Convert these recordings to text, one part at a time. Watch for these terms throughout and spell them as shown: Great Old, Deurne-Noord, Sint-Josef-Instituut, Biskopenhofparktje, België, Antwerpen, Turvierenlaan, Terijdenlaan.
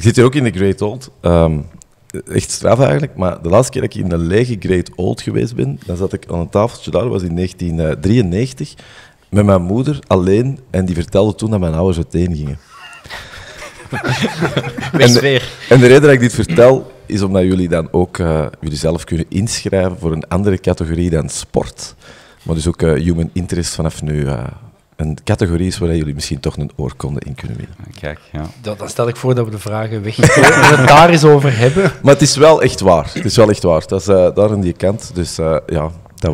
Ik zit hier ook in de Great Old. Echt straf eigenlijk, maar de laatste keer dat ik in de lege Great Old geweest ben, dan zat ik aan een tafeltje daar, dat was in 1993, met mijn moeder alleen, en die vertelde toen dat mijn ouders uiteen gingen. En de reden dat ik dit vertel, is omdat jullie dan ook jullie zelf kunnen inschrijven voor een andere categorie dan sport. Maar dus ook human interest vanaf nu een categorie is waar jullie misschien toch een oorkonde in kunnen winnen. Kijk, ja. Dan stel ik voor dat we de vragen weggooien en het daar eens over hebben. Maar het is wel echt waar. Het is wel echt waar. Dat is daar aan die kant. Dus ja, dat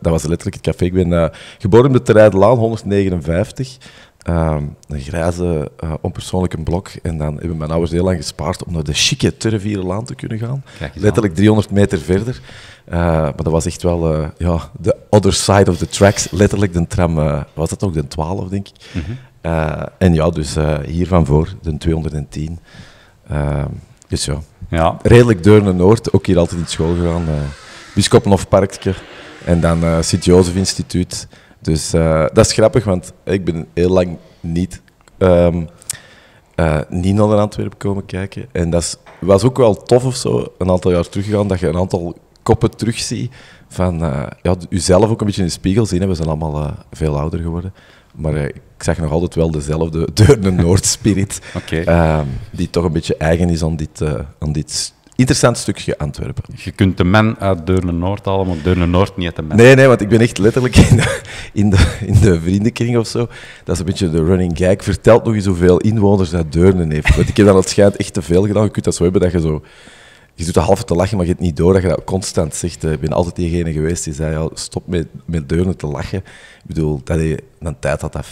was letterlijk het café. Ik ben geboren op de Terijdenlaan, 159. Een grijze, onpersoonlijke blok. En dan hebben mijn ouders heel lang gespaard om naar de chique Turvierenlaan te kunnen gaan. Letterlijk 300 meter verder. Maar dat was echt wel the other side of the tracks. Letterlijk de tram, was dat ook de 12, denk ik. Mm-hmm. En ja, dus hier van voor, de 210. Dus ja. Ja, redelijk Deurne-Noord. Ook hier altijd in school gegaan. Biskopenhofparktje. En dan Sint-Josef-Instituut. Dus dat is grappig, want ik ben heel lang niet naar Antwerpen komen kijken. En dat was ook wel tof of zo, een aantal jaar teruggegaan, dat je een aantal koppen terugziet van jezelf ook een beetje in de spiegel zien. We zijn allemaal veel ouder geworden. Maar ik zag nog altijd wel dezelfde Deurne-Noord-spirit, okay. Die toch een beetje eigen is aan dit interessant stukje Antwerpen. Je kunt de man uit Deurne-Noord halen, maar Deurne-Noord niet uit de man. Nee, want ik ben echt letterlijk in de vriendenkring of zo. Dat is een beetje de running gag. Vertelt nog eens hoeveel inwoners uit Deurne heeft. Want ik heb dat het schijnt echt te veel gedaan. Je kunt dat zo hebben dat je zo... Je doet de halve te lachen, maar je hebt niet door dat je dat constant zegt. Ik ben altijd diegene geweest die zei, ja, stop met Deurne te lachen. Ik bedoel, dat je een tijd had dat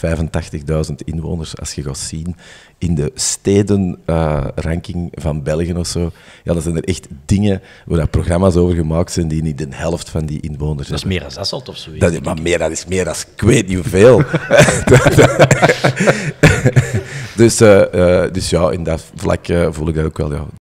85.000 inwoners, als je gaat zien, in de stedenranking van België of zo. Ja, dan zijn er echt dingen waar dat programma's over gemaakt zijn die niet de helft van die inwoners hebben. Dat is meer dan Zasselt of zoiets. Dat is meer dan ik weet niet hoeveel. Dus ja, in dat vlak voel ik dat ook wel, ja.